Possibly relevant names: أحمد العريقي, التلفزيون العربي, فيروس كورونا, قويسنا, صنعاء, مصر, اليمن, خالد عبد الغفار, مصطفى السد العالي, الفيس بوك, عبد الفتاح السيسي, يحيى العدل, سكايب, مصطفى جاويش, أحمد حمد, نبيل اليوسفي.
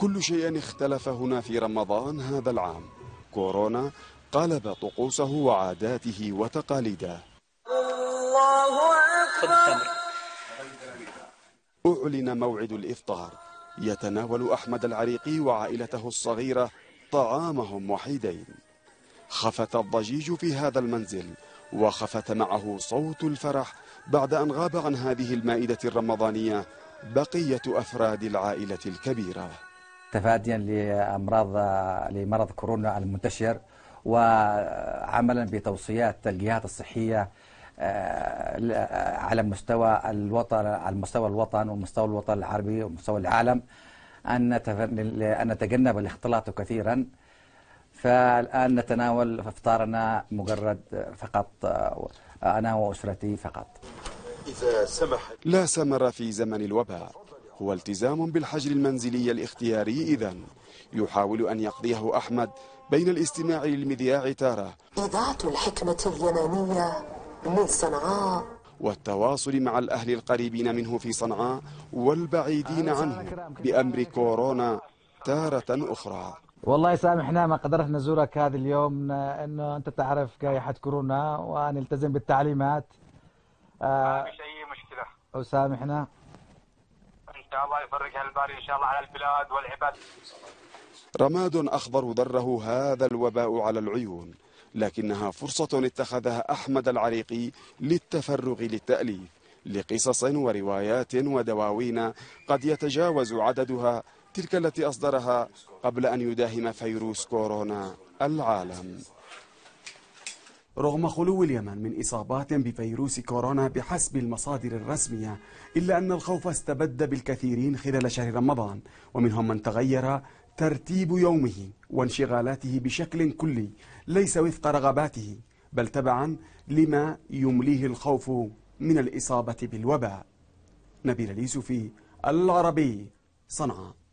كل شيء اختلف هنا في رمضان هذا العام. كورونا قلب طقوسه وعاداته وتقاليده. الله أكبر. أعلن موعد الإفطار. يتناول أحمد العريقي وعائلته الصغيرة طعامهم وحيدين. خفت الضجيج في هذا المنزل وخفت معه صوت الفرح بعد أن غاب عن هذه المائدة الرمضانية بقية أفراد العائلة الكبيرة. تفاديا لمرض كورونا المنتشر وعملا بتوصيات الجهات الصحية على مستوى الوطن، على مستوى الوطن ومستوى الوطن العربي ومستوى العالم، أن نتجنب الاختلاط كثيرا. فالآن نتناول إفطارنا مجرد فقط أنا وأسرتي فقط. لا ثمر في زمن الوباء، هو التزام بالحجر المنزلي الاختياري. إذن يحاول أن يقضيه أحمد بين الاستماع للمذياع تارة، إذاعة الحكمة اليمنية من صنعاء، والتواصل مع الأهل القريبين منه في صنعاء والبعيدين عنه بأمر كورونا تارة أخرى. والله سامحنا ما قدرت نزورك هذا اليوم، انه انت تعرف جائحة كورونا ونلتزم بالتعليمات. ما فيش اي مشكلة وسامحنا. ان شاء الله يفرج هالباري ان شاء الله على البلاد والعباد. رماد اخضر ضره هذا الوباء على العيون، لكنها فرصة اتخذها أحمد العريقي للتفرغ للتأليف لقصص وروايات ودواوين قد يتجاوز عددها تلك التي أصدرها قبل أن يداهم فيروس كورونا العالم. رغم خلو اليمن من إصابات بفيروس كورونا بحسب المصادر الرسمية، إلا أن الخوف استبد بالكثيرين خلال شهر رمضان، ومنهم من تغير ترتيب يومه وانشغالاته بشكل كلي ليس وفق رغباته، بل تبعا لما يمليه الخوف من الإصابة بالوباء. نبيل اليوسفي، العربي، صنعاء.